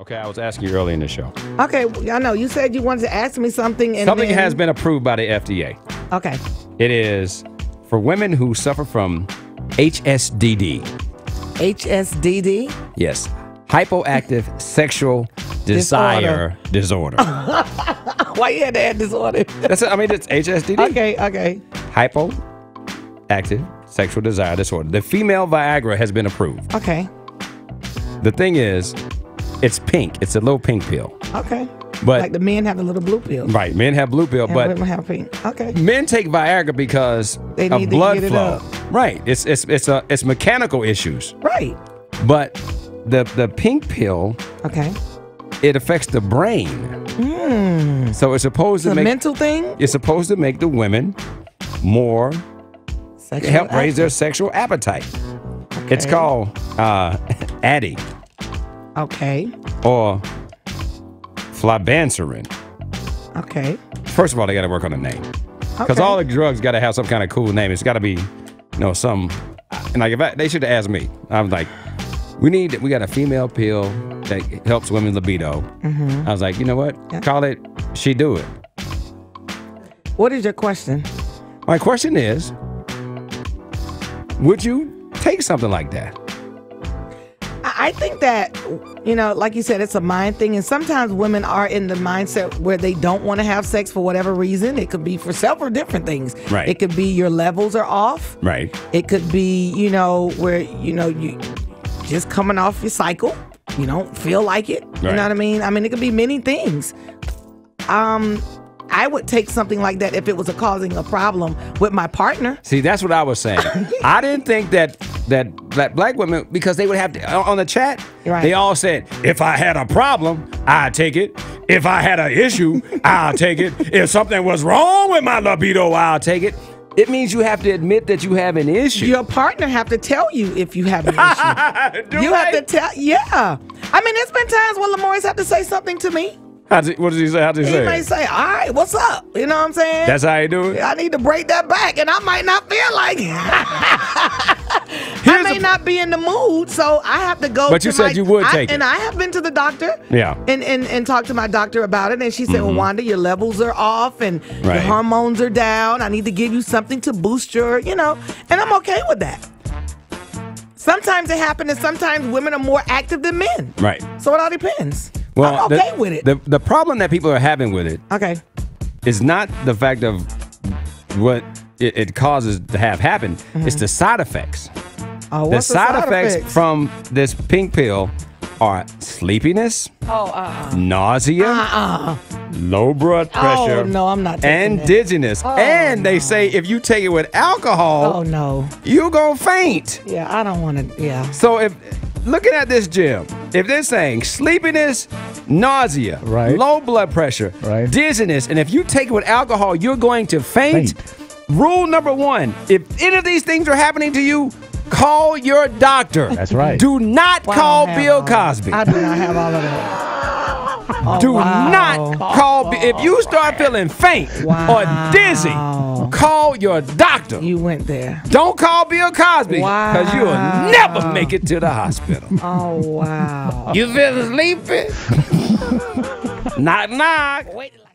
Okay, I was asking you early in the show. Okay, I know. You said you wanted to ask me something. And something has been approved by the FDA. Okay. It is for women who suffer from HSDD. HSDD? Yes. Hypoactive Sexual Desire Disorder. Why you had to add disorder? That's it. I mean, it's HSDD. Okay, okay. Hypoactive Sexual Desire Disorder. The female Viagra has been approved. Okay. The thing is, it's pink. It's a little pink pill. Okay. But like the men have a little blue pill. Right. Men have blue pill, and but women have pink. Okay. Men take Viagra because they need of blood flow. Right. It's mechanical issues. Right. But the pink pill. Okay. It affects the brain. Mm. So it's supposed to make a mental thing. It's supposed to make the women more sexual help raise their sexual appetite. Okay. It's called Addy. Okay. Or flibanserin. Okay. First of all, they got to work on the name. Because all the drugs got to have some kind of cool name. It's got to be, you know, some. And like, if they should have asked me, I was like, we got a female pill that helps women libido. Mm-hmm. I was like, you know what? Yeah. Call it She Do It. What is your question? My question is, would you take something like that? I think that, you know, like you said, it's a mind thing. And sometimes women are in the mindset where they don't want to have sex for whatever reason. It could be for several different things. Right. It could be your levels are off. Right. It could be, you know, where, you know, you just coming off your cycle. You don't feel like it. Right. You know what I mean? I mean, it could be many things. I would take something like that if it was causing a problem with my partner. See, that's what I was saying. I didn't think that black women, because they would have to, on the chat, right, they all said, if I had a problem, I'd take it. If I had an issue, I'll take it. If something was wrong with my libido, I'll take it. It means you have to admit that you have an issue. Your partner have to tell you if you have an issue. Have to tell, yeah. I mean, there's been times when Lamoris have to say something to me. What does he say? How does he say? He might say, all right, what's up? You know what I'm saying? That's how you do it? I need to break that back, and I might not feel like it. I may not be in the mood, so I have to go. But you said you would take it. And I have been to the doctor. Yeah. And talked to my doctor about it, and she said, well, Wanda, your levels are off, and your hormones are down. I need to give you something to boost your, you know, and I'm okay with that. Sometimes it happens, and sometimes women are more active than men. Right. So it all depends. Well, I'm okay with it. The problem that people are having with it is not the fact of what it causes to have happen. It's the side effects. Oh, what's the side effects from this pink pill are sleepiness, nausea, low blood pressure, and dizziness. And they say if you take it with alcohol, you're going to faint. Yeah, I don't want to, So if... Looking at this, Jim, if they're saying sleepiness, nausea, low blood pressure, dizziness, and if you take it with alcohol, you're going to faint. Rule number one, if any of these things are happening to you, call your doctor. That's right. Do not call Bill Cosby. I do not have all of that. Do not call. If you start feeling faint or dizzy, call your doctor. You went there. Don't call Bill Cosby because you will never make it to the hospital. Oh, wow. You feeling sleepy? Knock, knock. Wait.